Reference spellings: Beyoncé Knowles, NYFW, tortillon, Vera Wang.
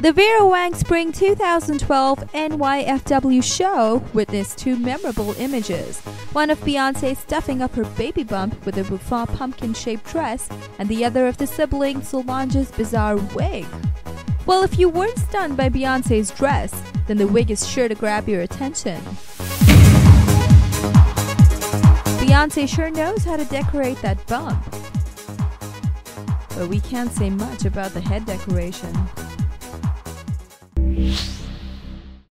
The Vera Wang Spring 2012 NYFW show witnessed two memorable images, one of Beyoncé stuffing up her baby bump with a bouffant pumpkin-shaped dress, and the other of the sibling Solange's bizarre wig. Well, if you weren't stunned by Beyoncé's dress, then the wig is sure to grab your attention. Beyoncé sure knows how to decorate that bump, but we can't say much about the head decoration.